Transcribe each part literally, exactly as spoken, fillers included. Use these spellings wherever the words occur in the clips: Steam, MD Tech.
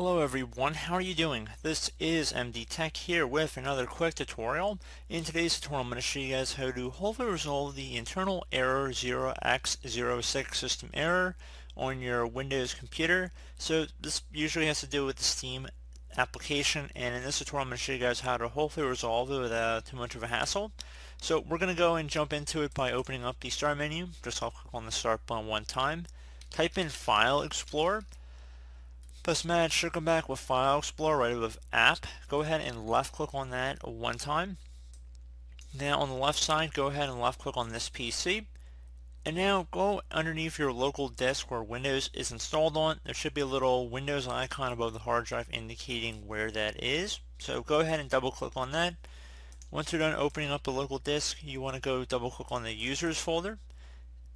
Hello everyone, how are you doing? This is M D Tech here with another quick tutorial. In today's tutorial I'm going to show you guys how to hopefully resolve the internal error zero x zero six system error on your Windows computer. So this usually has to do with the Steam application, and in this tutorial I'm going to show you guys how to hopefully resolve it without too much of a hassle. So we're going to go and jump into it by opening up the start menu. Just I'll click on the start button one time. Type in File Explorer. Press Manage, circle back with File Explorer, right above App. Go ahead and left click on that one time. Now on the left side, go ahead and left click on this P C. And now go underneath your local disk where Windows is installed on. There should be a little Windows icon above the hard drive indicating where that is. So go ahead and double click on that. Once you're done opening up the local disk, you want to go double click on the Users folder.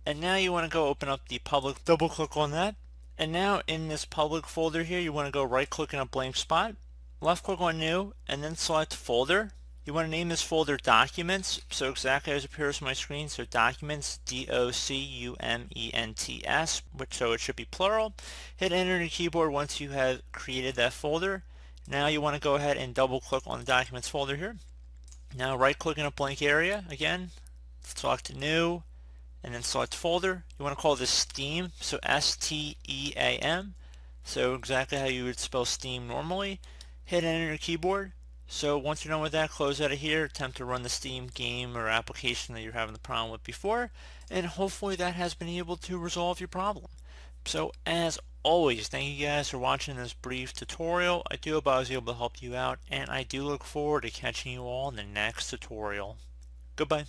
And now you want to go open up the public, double click on that. And now in this public folder here, you want to go right click in a blank spot, left click on New, and then select Folder. You want to name this folder Documents, so exactly as it appears on my screen, so Documents, D O C U M E N T S, which so it should be plural. Hit Enter on your keyboard once you have created that folder. Now you want to go ahead and double click on the Documents folder here. Now right click in a blank area again, select New, and then select Folder. You want to call this Steam, so S T E A M, so exactly how you would spell Steam normally. Hit Enter on your keyboard. So once you're done with that, close out of here, attempt to run the Steam game or application that you're having the problem with before, and hopefully that has been able to resolve your problem. So as always, thank you guys for watching this brief tutorial. I do hope I was able to help you out, and I do look forward to catching you all in the next tutorial. Goodbye.